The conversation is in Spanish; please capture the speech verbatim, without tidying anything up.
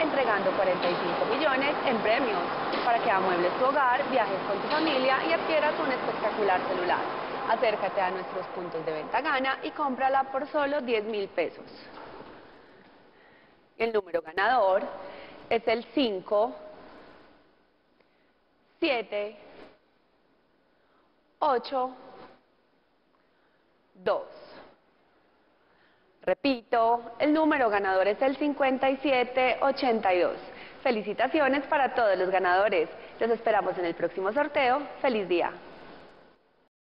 entregando cuarenta y cinco millones en premios para que amuebles tu hogar, viajes con tu familia y adquieras un espectacular celular. Acércate a nuestros puntos de venta Gana y cómprala por solo diez mil pesos. El número ganador es el cinco, siete, ocho, dos. Repito, el número ganador es el cincuenta y siete ochenta y dos. Felicitaciones para todos los ganadores. Los esperamos en el próximo sorteo. ¡Feliz día!